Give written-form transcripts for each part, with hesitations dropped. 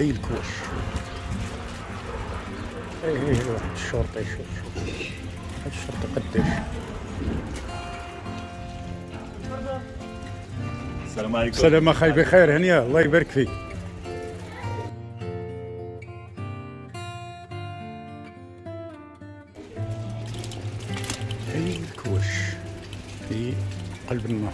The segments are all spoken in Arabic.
حي الكواش. ايه واحد الشرطي، شوف هاد الشرطي قداش. السلام عليكم. السلام اخاي، بخير هنيا، الله يبارك فيك. حي الكواش في قلب النهر.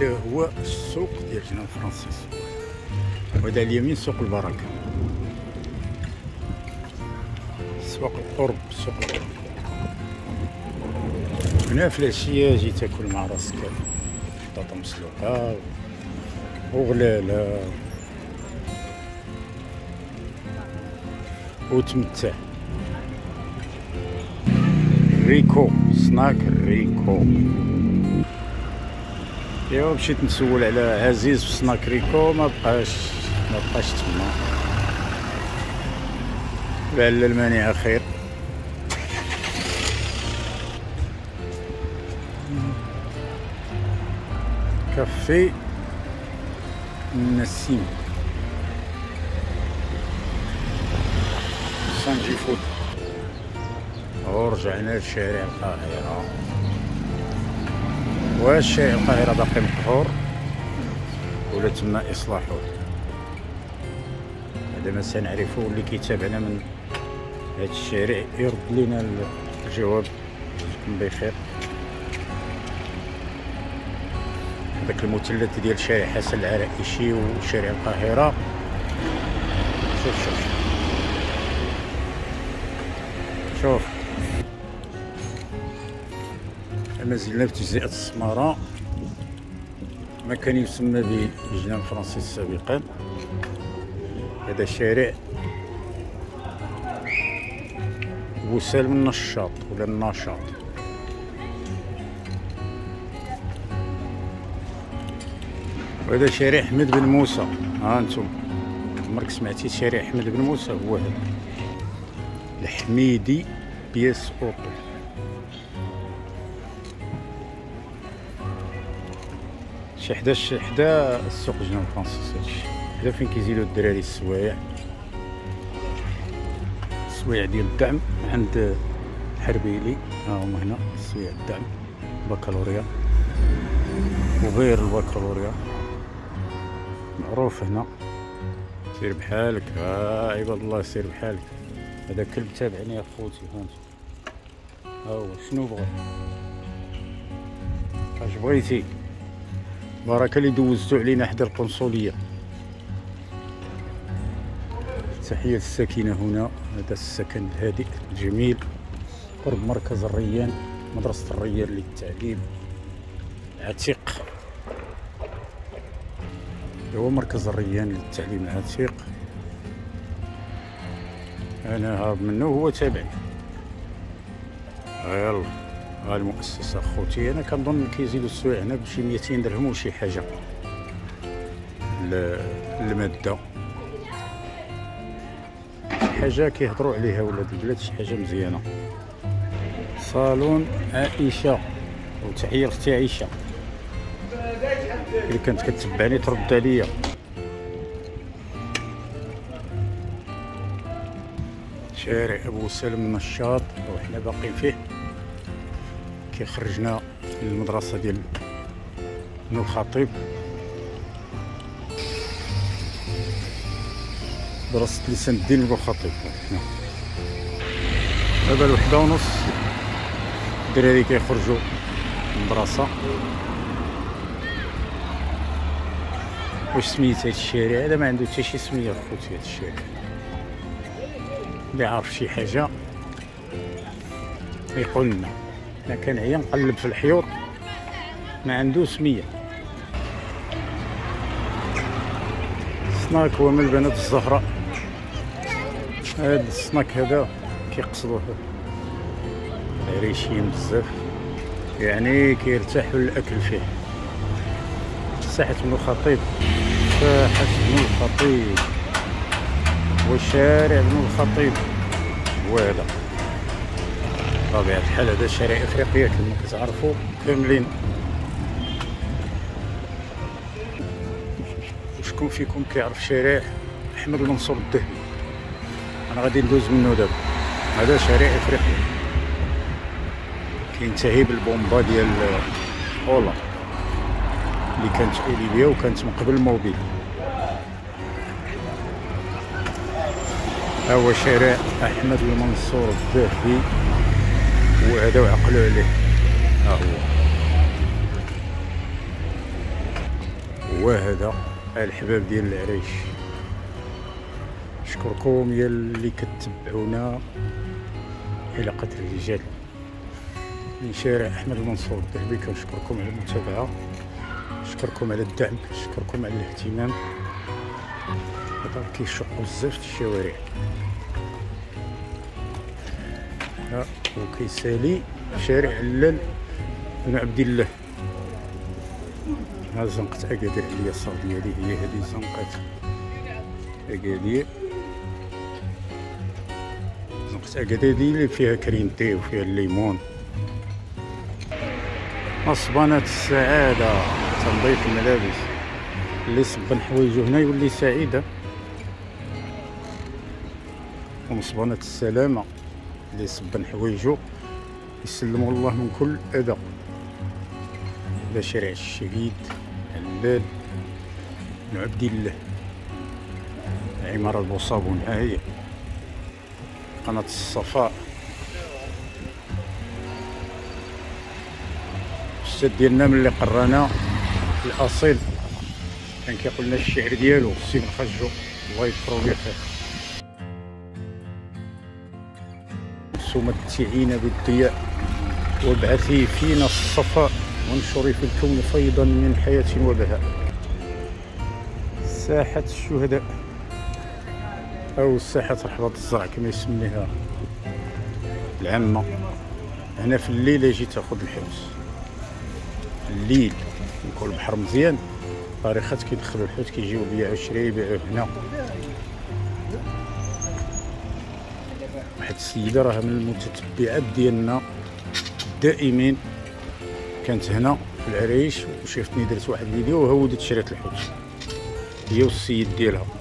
هذا هو السوق ديال جنان فرنسيس، وهذا اليمين سوق البركة، سوق القرب، سوق القرب. هنا في العشية جي تاكل مع راسك بطاطا مسلوقة وغلالة وتمتع. ريكو سناك ريكو. ايوا مشيت نسول على عزيز في سناك ريكو، ما بقاش تما. لعل المانعة خير. كافي نسيم سانجي فود. ورجعنا لشارع القاهرة، واش شارع القاهرة باقي مقهور ولا تما إصلاحه؟ هذا ما سنعرفو، اللي كيتابعنا من هاد الشارع يرد لينا الجواب. جزاكم بخير. داك المثلث ديال شارع حسن العرائشي وشارع القاهرة، شوف مازلنا في تجزئة سمارة، ما كان يسمى بجنان فرنسيس سابقا. هذا شارع وسالم النشاط ولا النشاط. وهذا شارع احمد بن موسى. ها نتوما عمرك سمعتي شارع احمد بن موسى؟ هو هذا الحميدي بياس اوطو. حدا السوق جنان فرنسيس، هادشي حدا فين كيزيدو الدراري السوايع، السوايع ديال الدعم عند الحربيلي. ها هما هنا السوايع الدعم، بكالوريا وغير البكالوريا، معروف هنا. سير بحالك، ها عباد الله سير بحالك. هذا كلب تابعني يا خوتي، هانت ها هو شنو بغا، اش بغيتي؟ بركة اللي دوزتو علينا حدا القنصلية. تحية الساكنة هنا، هذا السكن الهادئ الجميل قرب مركز الريان، مدرسة الريان للتعليم العتيق. هو مركز الريان للتعليم العتيق، أنا هارب منه وهو تابعني. يلا ها المؤسسة خوتي، أنا كنظن كيزيدو السوايع هنا بشي 200 درهم وشي حاجة المادة، شي حاجة كيهضرو عليها ولاد البلاد، شي حاجة مزيانة. صالون عائشة، وتحية لختي عائشة، إلا كانت كتبعني ترد عليا. شارع أبو سالم النشاط، وحنا باقيين فيه. خرجنا للمدرسة ديال ابن الخطيب، درست لسان الدين ابن الخطيب. دابا الوحدة ونص، الدراري كيخرجوا المدرسة. واش سميت هاد الشارع؟ هذا ما عنده حتى شي سمية خوتي هاد الشارع. اللي عارف شي حاجة يقول لنا. أنا كنعيا نقلب في الحيوط، ما عنده سمية. سناك هو من البنات الزهراء. هاد السناك هذا كيقصدوه العريشيين بزاف، يعني كيرتاحوا للأكل فيه. ساحة ابن الخطيب. ساحة ابن الخطيب وشارع ابن الخطيب. وهذا طبيعة الحال هذا شارع افريقيا كما كتعرفوا كاملين. وشكون فيكم كيعرف شارع احمد المنصور الذهبي؟ انا غادي ندوز منه دابا. هذا شارع افريقيا كينتهي بالبومبا ديال هولندا اللي كانت اوليبيا وكانت من قبل موبيل. ها هو شارع احمد المنصور الذهبي وهذا وعقلوا عليه. ها هو وهذا الحباب ديال العريش. نشكركم يا اللي كتبعونا الى قدر الرجال من شارع احمد المنصور الذهبي. كنشكركم على المتابعه، نشكركم على الدعم، نشكركم على الاهتمام. هذا كيشقوا بزاف د الشوارع وكيسالي شارع علال بن عبد الله. ها زنقة أكادير على اليسار ديالي هي هذه زنقة أكادير. زنقة أكادير دي اللي فيها كرينتي وفيها الليمون. مصبنة السعادة تنظيف الملابس، اللي صبن حوايجو هنا يولي سعيدة. ومصبنة السلامة اللي صبن حوايجو يسلمو الله من كل أذى. هذا شارع الشهيد علال بن عبد الله. عمارة البوصابون ها هي قناة الصفاء. الأستاذ ديالنا ملي قرانا الأصيل كان كيقول لنا الشعر ديالو سي بن خجو الله يذكرو بخير. متعين بالضياء وابعثي فينا الصفاء وانشري في الكون فيضا من حياة وبهاء. ساحة الشهداء أو ساحة رحبة الزرع كما يسميها العامة. هنا في الليل يجي تاخذ الحوت. الليل يكون البحر مزيان، الطريقات كيدخلوا الحوت كيجيو يبيعوا شري يبيعوا هنا. واحد السيدة راها من المتتبعات ديالنا الدائمين، كانت هنا في العريش وشافتني درت واحد الفيديو وهودت شريت الحوت هي والسيد ديالها.